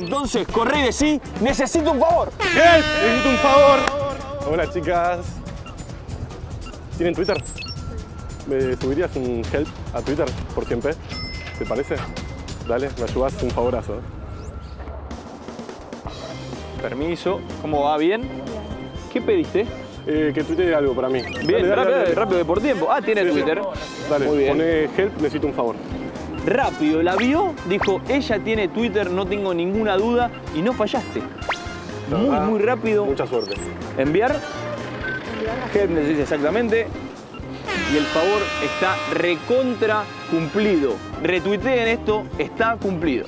Entonces, corre y decí, necesito un favor. ¿Qué? Necesito un favor. Hola, chicas. ¿Tienen Twitter? ¿Me subirías un help a Twitter por 100p? ¿Te parece? Dale, me ayudas, un favorazo. Permiso. ¿Cómo va? ¿Bien? ¿Qué pediste? Que tuitee algo para mí. Bien, dale, rápido, por tiempo. Ah, tiene sí, Twitter. Dale, muy bien. Poné help, necesito un favor. Rápido, la vio, dijo, ella tiene Twitter, no tengo ninguna duda, y no fallaste. No, muy rápido. Mucha suerte. Enviar. Help necesita exactamente. Y el favor está recontra cumplido. Retuiteen esto, está cumplido.